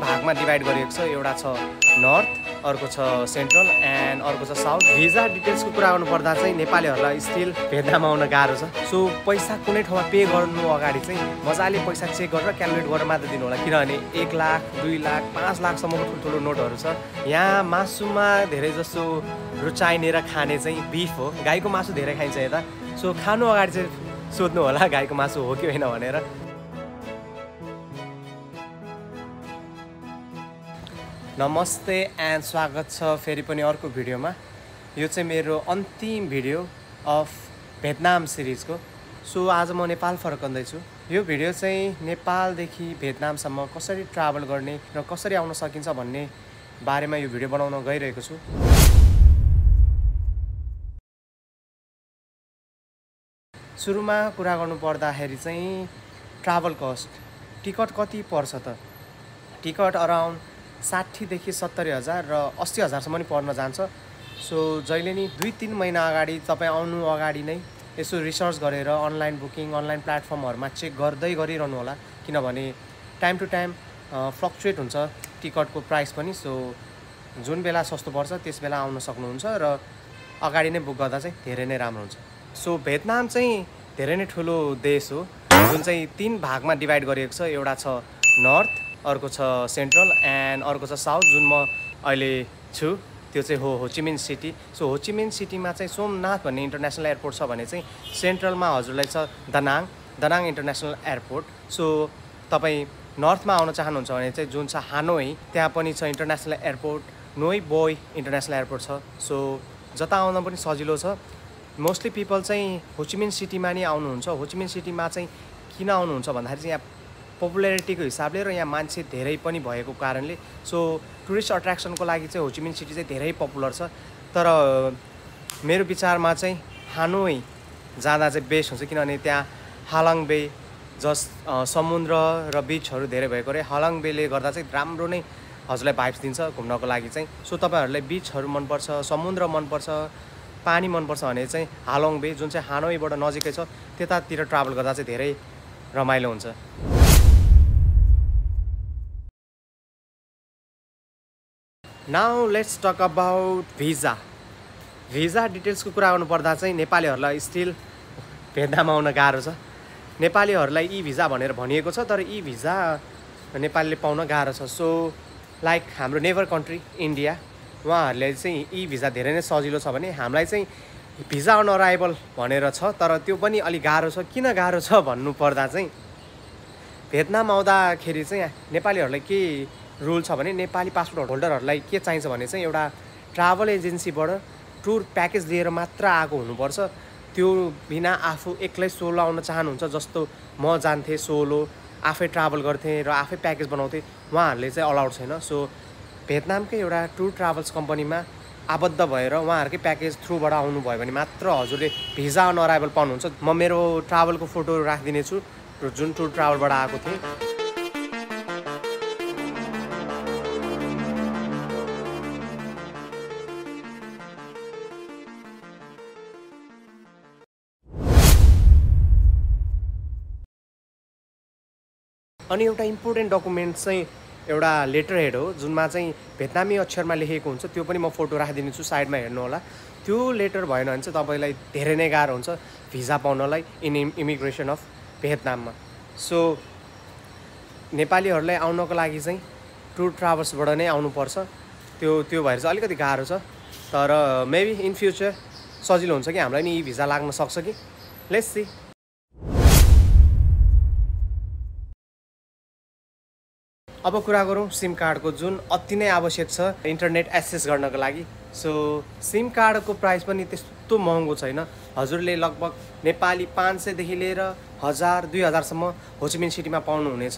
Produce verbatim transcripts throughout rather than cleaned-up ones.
भागमा डिवाइड गरिएको छ एउटा छ नर्थ अर्को छ सेन्ट्रल एन्ड अर्को छ साउथ भिजा डिटेल्स को कुरा गर्नु पर्दा चाहिँ नेपालीहरुलाई स्टिल भेटनामा आउन गाह्रो छ सो पैसा कुनै ठाउँमा पे गर्नु अगाडि चाहिँ मजाले पैसा चेक गरेर क्याल्कुलेट गरेर मात्र दिनु होला किनभने एक लाख दुई लाख पाँच लाख सम्मको ठुलठुलो नोटहरु छ यहाँ मासुमा धेरै जसो रुचाइने र खाने चाहिँ बीफ हो गाईको मासु धेरै खाइन्छ यता सो खानु अगाडि चाहिँ सोध्नु होला गाईको मासु हो कि हैन भनेर नमस्ते एन्ड स्वागत छ फेरि पनि अर्को भिडियोमा यो चाहिँ मेरो अन्तिम भिडियो अफ भेटनाम सिरिजको सो आज म नेपाल फर्कँदै छु यो भिडियो चाहिँ नेपाल देखि भेटनाम सम्म कसरी ट्राभल गर्ने र कसरी आउन सकिन्छ भन्ने बारेमा यो भिडियो बनाउन गइरहेको छु सुरुमा कुरा गर्नु पर्दाखेरि चाहिँ ट्राभल कस्ट टिकट कति पर्छ त टिकट अराउन्ड साठी देखि सत्तरी हजार र अस्सी हजारसम्म पनि पर्न जान्छ सो जहिले नि दुई तीन महिना अगाडि तपाईं आउनु अगाडि नै यसो रिसर्च गरेर अनलाइन बुकिङ अनलाइन प्लेटफर्महरुमा चेक गर्दै गरिरहनु होला किनभने टाइम टु टाइम फ्लक्चुएट हुन्छ टिकटको प्राइस पनि सो जुन बेला सस्तो पर्छ त्यस बेला आउन सक्नुहुन्छ र अगाडि नै बुक गर्दा चाहिँ धेरै नै राम्रो हुन्छ सो भेटनाम चाहिँ धेरै नै ठुलो देश हो जुन चाहिँ तीन भागमा डिवाइड गरिएको छ एउटा छ नर्थ अर्को छ सेन्ट्रल एन्ड अर्को छ साउथ जुन म अहिले छु त्यो चाहिँ हो होचिमिन सिटी सो होचिमिन सिटीमा चाहिँ सोमनाथ भन्ने इन्टरनेसनल एयरपोर्ट छ भने चाहिँ सेन्ट्रलमा हजुरलाई छ Danang Danang international airport so तपाईँ नर्थमा आउन चाहनुहुन्छ भने चाहिँ जुन छ हानोई त्यहाँ पनि छ international airport Noi Bai international airport छ सो जता आउन पनि सजिलो छ मोस्टली पिपल चाहिँ होचिमिन सिटीमा नै आउनुहुन्छ होचिमिन सिटीमा चाहिँ किन आउनुहुन्छ भन्दाखेरि चाहिँ यहाँ पपुलारिटीको हिसाबले र यहाँ मान्छे धेरै पनि भएको कारणले सो टुरिस्ट अट्र्याक्सनको लागि चाहिँ होचिमिन सिटी चाहिँ धेरै पपुलर छ तर मेरो विचारमा चाहिँ हानोई जाँदा चाहिँ बेस्ट हुन्छ किनभने त्यहाँ हालङ बे जस समुद्र र बीचहरू धेरै भएको रे हालङ बेले गर्दा चाहिँ राम्रो नै हजुरलाई भाइब्स दिन्छ घुम्नको लागि चाहिँ सो तपाईहरुलाई बीचहरू मनपर्छ समुद्र मनपर्छ पानी मनपर्छ भने चाहिँ हालङ बे जुन चाहिँ हानोईबाट नजिकै छ त्यतातिर ट्राभल गर्दा चाहिँ धेरै रमाइलो हुन्छ Now let's talk about visa. Visa details को कुरा गर्नु पर्दा चाहिँ नेपालीहरुलाई स्टिल भेटनाम आउन गाह्रो छ नेपालीहरुलाई ई भिजा भनेर भनिएको छ तर ई भिजा नेपालले पाउन गाह्रो छ सो लाइक हाम्रो नेबर कन्ट्री इन्डिया उहाँहरुले चाहिँ ई भिजा धेरै नै सजिलो छ भने हामीलाई चाहिँ भिजा अन अराइभल भनेर छ तर त्यो पनि अलि गाह्रो छ किन गाह्रो छ भन्नु पर्दा चाहिँ भेटनाम आउँदाखेरि चाहिँ नेपालीहरुलाई के रुल छ भने नेपाली पासपोर्ट होल्डरहरुलाई के चाहिन्छ भने चाहिँ एउटा ट्राभल एजेन्सीबाट टुर प्याकेज लिएर मात्र आएको हुनुपर्छ त्यो बिना आफू एक्लै सोलो आउन चाहनुहुन्छ जस्तो म जान्थे सोलो आफै ट्राभल गर्थे र आफै प्याकेज बनाउँथे उहाँहरुले चाहिँ अलाउड छैन सो भेटनामकै एउटा टुर ट्राभल्स कम्पनीमा आबद्ध भएर उहाँहरुकै प्याकेज थ्रुबाट आउनु भयो भने मात्र हजुरले भिजा अन अराइभल पाउनुहुन्छ म मेरो ट्राभलको फोटो राखिदिनेछु जुन टुर ट्राभलबाट आएको थिएँ अनि एउटा इम्पोर्टेन्ट डकुमेन्ट चाहिँ एउटा लेटर हेड हो जुनमा चाहिँ भेटनामी अक्षरमा लेखेको हुन्छ त्यो पनि म फोटो राखिदिन्छु साइडमा हेर्नु होला त्यो लेटर भएन भने चाहिँ तपाईलाई धेरै नै गाह्रो हुन्छ भिजा पाउनलाई इन इमिग्रेसन अफ भेटनाममा सो नेपालीहरुलाई आउनको लागि चाहिँ टुर ट्राभल्सबाट नै आउनुपर्छ त्यो त्यो भएर चाहिँ अलिकति गाह्रो छ तर मेबी इन फ्युचर सजिलो हुन्छ कि हामीलाई नि ई भिजा लाग्न सक्छ कि लेट्स सी अब कुरा गरौँ सिम कार्डको जुन अति नै आवश्यक छ इन्टरनेट एक्सेस गर्नको लागि सो सिम कार्डको प्राइस पनि त्यस्तो महँगो छैन हजुरले लगभग नेपाली पाँच सयदेखि लिएर हजार दुई हजारसम्म होचिमिन सिटीमा पाउनुहुनेछ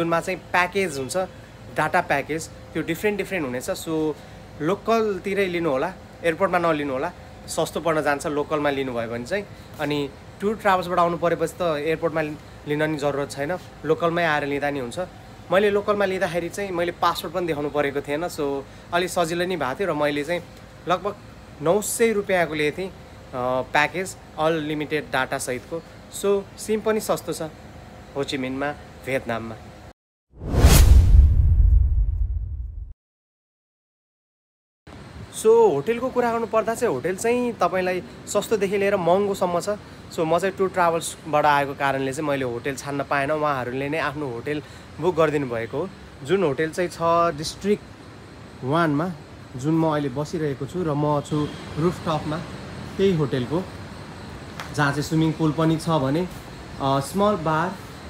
जुनमा चाहिँ प्याकेज हुन्छ डाटा प्याकेज त्यो डिफ्रेन्ट डिफ्रेन्ट हुनेछ सो लोकलतिरै लिनु होला एयरपोर्टमा नलिनु होला सस्तो पर्न जान्छ लोकलमा लिनुभयो भने चाहिँ अनि टुर ट्राभल्सबाट आउनु परेपछि त एयरपोर्टमा लिन नि जरुरत छैन लोकलमै आएर लिँदा नि हुन्छ मैले लोकलमा लिँदाखेरि चाहिँ मैले पासपोर्ट पनि देखाउनु परेको थिएन सो अलि सजिलो नै भएको थियो र मैले चाहिँ लगभग नौ सय रुपियाँको लिएको थिएँ प्याकेज अनलिमिटेड डाटा सहितको सो सिम पनि सस्तो छ होचिमिनमा भेटनाममा सो होटल को कुरा गर्नु पर्दा चाहिँ होटल चाहिँ तपाईलाई सस्तो देखि लिएर महँगो सम्म छ। सो म चाहिँ टुर ट्राभल्स बाट आएको कारणले चाहिँ मैले होटल छान्न पाएन, उहाँहरूले नै आफ्नो होटल बुक गरिदिनु भएको हो। जुन होटल चाहिँ छ डिस्ट्रिक्ट एक मा जुन म अहिले बसिरहेको छु र म छु रुफटपमा त्यही होटलको, जहाँ चाहिँ स्विमिङ पुल पनि छ भने स्मल बार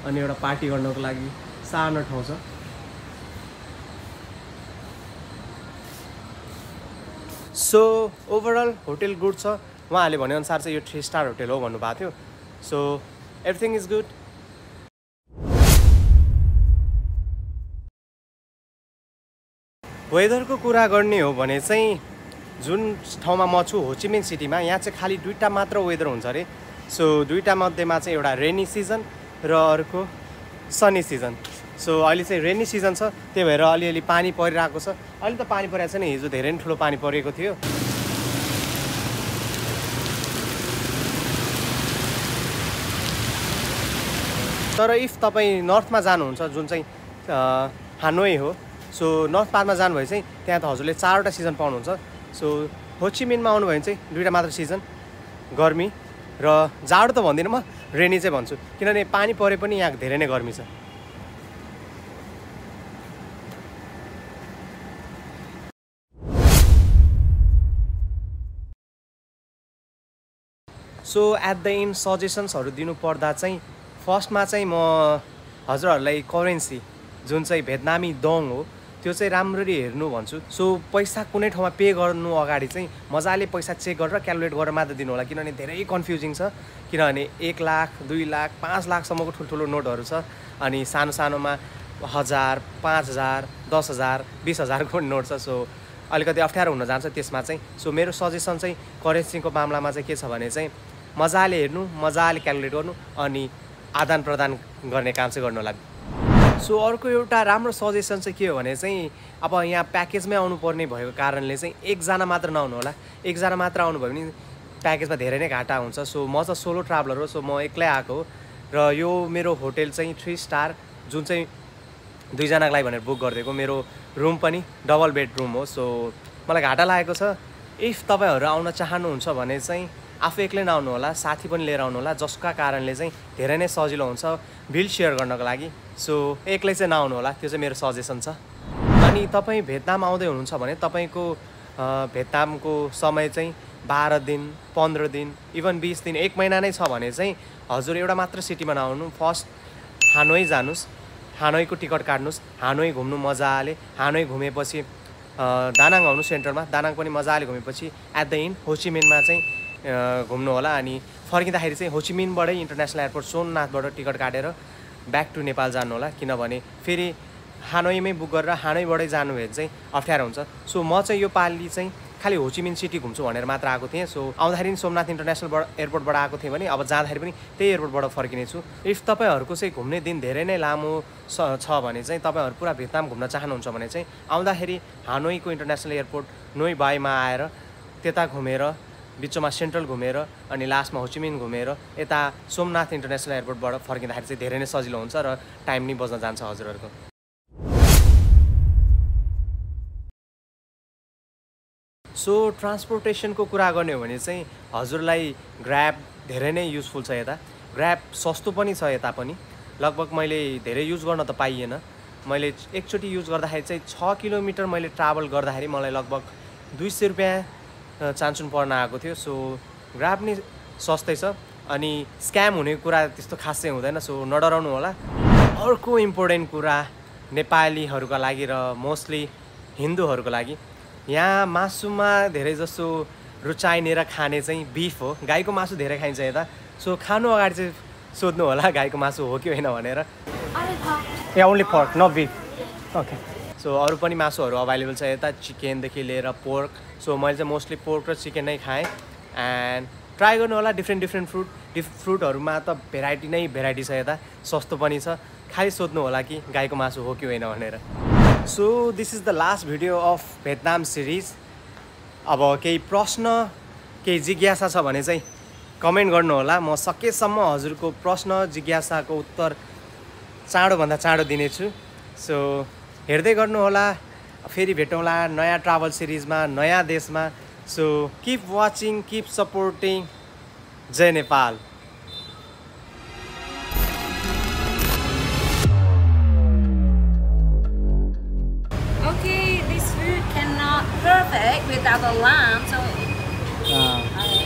अनि एउटा पार्टी गर्नको लागि सानो ठाउँ छ। सो ओभरअल होटल गुड छ, उहाँहरूले भनेअनुसार चाहिँ यो थ्री स्टार होटल हो भन्नुभएको थियो। So everything is good. वेदरको कुरा गर्ने हो भने चाहिँ जुन ठाउँमा म छु होचिमिन सिटीमा, यहाँ चाहिँ खालि दुईवटा मात्र वेदर हुन्छ अरे। सो दुईवटा मध्येमा चाहिँ एउटा रेनी सिजन र अर्को सनी सिजन। सो अहिले चाहिँ रेनी सिजन छ, त्यही भएर अलिअलि पानी परिरहेको छ। अहिले त पानी परेको छैन, हिजो धेरै नै ठुलो पानी परेको थियो। तर इफ तपाईँ नर्थमा जानुहुन्छ जुन चाहिँ हानोई हो, सो नर्थ पार्टमा जानुभयो चाहिँ त्यहाँ त हजुरले चारवटा सिजन पाउनुहुन्छ। सो होचिमिनमा आउनुभयो भने चाहिँ दुईवटा मात्र सिजन, गर्मी र जाडो त भन्दिनँ म, रेनी चाहिँ भन्छु, किनभने पानी परे पनि यहाँ धेरै नै गर्मी छ। सो एट द एन्ड सजेसन्सहरू दिनुपर्दा चाहिँ फर्स्टमा चाहिँ म हजुरहरूलाई करेन्सी जुन चाहिँ भियतनामी डोङ हो त्यो चाहिँ राम्ररी हेर्नु भन्छु। सो पैसा कुनै ठाउँमा पे गर्नु अगाडि चाहिँ मजाले पैसा चेक गरेर क्यालकुलेट गरेर मात्र दिनु होला, किनभने धेरै कन्फ्युजिङ छ। किनभने एक लाख दुई लाख पाँच लाखसम्मको ठुल्ठुलो नोटहरू छ, अनि सानो सानोमा हजार पाँच हजार दस हजार बिस हजारको नोट छ। सो अलिकति अप्ठ्यारो हुन जान्छ त्यसमा चाहिँ। सो मेरो सजेसन चाहिँ करेन्सीको मामलामा चाहिँ के छ भने चाहिँ मजाले हेर्नु, मजाले क्यालकुलेट गर्नु अनि आदान प्रदान गर्ने काम चाहिँ गर्नु होला। सो अर्को एउटा राम्रो सजेसन चाहिँ के हो भने चाहिँ अब यहाँ प्याकेजमै आउनुपर्ने भएको कारणले चाहिँ एकजना मात्र नआउनु होला। एकजना मात्र आउनुभयो भने प्याकेजमा धेरै नै घाटा हुन्छ। सो म त सोलो ट्राभलर हो, सो म एक्लै आएको हो र यो मेरो होटल चाहिँ थ्री स्टार जुन चाहिँ दुईजनाको लागि भनेर बुक गरिदिएको। मेरो रुम पनि डबल बेडरुम हो, सो मलाई घाटा लागेको छ। इफ तपाईँहरू आउन चाहनुहुन्छ भने चाहिँ आफै एक्लै नआउनु होला, साथी पनि लिएर आउनु होला, जसका कारणले चाहिँ धेरै नै सजिलो हुन्छ बिल सेयर गर्नको लागि। सो एक्लै चाहिँ नआउनु होला, त्यो चाहिँ मेरो सजेसन छ। अनि तपाईँ भियतनाम आउँदै हुनुहुन्छ भने तपाईँको भियतनामको समय चाहिँ बाह्र दिन पन्ध्र दिन इभन बिस दिन एक महिना नै छ भने चाहिँ हजुर एउटा मात्र सिटीमा नआउनु, फर्स्ट हानोई जानुस्, हानोईको टिकट काट्नुहोस्, हानोई घुम्नु मजाले, हानोई घुमेपछि दानाङ आउनु सेन्टरमा, दानाङ पनि मजाले घुमेपछि एट द एन्ड होचिमिनमा चाहिँ घुम्नु होला। अनि फर्किँदाखेरि चाहिँ होचिमिनबाटै इन्टरनेसनल एयरपोर्ट सोननाथबाट टिकट काटेर ब्याक टु नेपाल जानु होला, किनभने फेरि हानोईमै बुक गरेर हानोईबाटै जानु भने चाहिँ अप्ठ्यारो हुन्छ। सो म चाहिँ यो पालि चाहिँ खालि होचिमिन सिटी घुम्छु भनेर मात्र आएको थिएँ। सो आउँदाखेरि सोमनाथ इन्टरनेसनलबाट एयरपोर्टबाट आएको थिएँ भने अब जाँदाखेरि पनि त्यही एयरपोर्टबाट फर्किनेछु। इफ तपाईँहरूको चाहिँ घुम्ने दिन धेरै नै लामो छ भने चाहिँ तपाईँहरू पुरा भियतनाम घुम्न चाहनुहुन्छ भने चाहिँ आउँदाखेरि हानोईको इन्टरनेसनल एयरपोर्ट नोई बाईमा आएर त्यता घुमेर, बिचमा सेन्ट्रल घुमेर अनि लास्टमा होचिमिन घुमेर यता सोमनाथ इन्टरनेसनल एयरपोर्टबाट फर्किँदाखेरि चाहिँ धेरै नै सजिलो हुन्छ र टाइम नै बस्न जान्छ हजुरहरूको। सो ट्रान्सपोर्टेसनको कुरा गर्ने हो भने चाहिँ हजुरलाई ग्राब धेरै नै युजफुल छ। यता ग्राब सस्तो पनि छ, यता पनि लगभग मैले धेरै युज गर्न त पाइएन। मैले एकचोटि युज गर्दाखेरि चाहिँ छ किलोमिटर मैले ट्राभल गर्दाखेरि मलाई लगभग दुई सय रुपियाँ चान्सुन पर्न आएको थियो। सो ग्राब नै सस्तै छ अनि स्क्याम हुने कुरा त्यस्तो खासै हुँदैन, सो नडराउनु होला। अर्को इम्पोर्टेन्ट कुरा नेपालीहरूका लागि र मोस्टली हिन्दूहरूको लागि, यहाँ मासुमा धेरै जसो रुचाइने र खाने चाहिँ बिफ हो, गाईको मासु धेरै खाइन्छ यता। सो खानु अगाडि चाहिँ सोध्नु होला गाईको मासु हो कि होइन भनेर। ए only pork not beef, okay. So अरू पनि मासुहरू अभाइलेबल छ यता, चिकनदेखि लिएर पोर्क। सो मैले चाहिँ मोस्टली पोर्क र चिकन नै खाएँ। एन्ड ट्राई गर्नु होला डिफ्रेन्ट डिफ्रेन्ट फ्रुट, डिफ फ्रुटहरूमा त भेराइटी नै भेराइटी छ यता, सस्तो पनि छ। खालि सोध्नु होला कि गाईको मासु हो कि होइन भनेर। So this is the last video of Vietnam series. अब केही प्रश्न केही जिज्ञासा छ भने चाहिँ कमेन्ट गर्नु होला, म सकेसम्म हजुरको प्रश्न जिज्ञासाको उत्तर चाँडोभन्दा चाँडो दिनेछु। सो हेर्दै गर्नु होला फेरि भेटौँला नया ट्राभल सीरीजमा नया देशमा. So keep watching, keep supporting. जय Nepal. Okay, this food cannot perfect without the lamb, so uh. okay.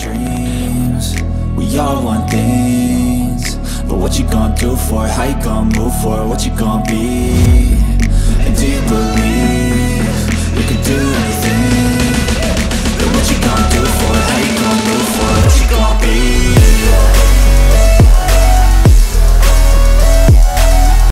Dreams, we all want things, but what you gonna do for it? How you gonna move for it? What you gonna be? And do you believe you can do it?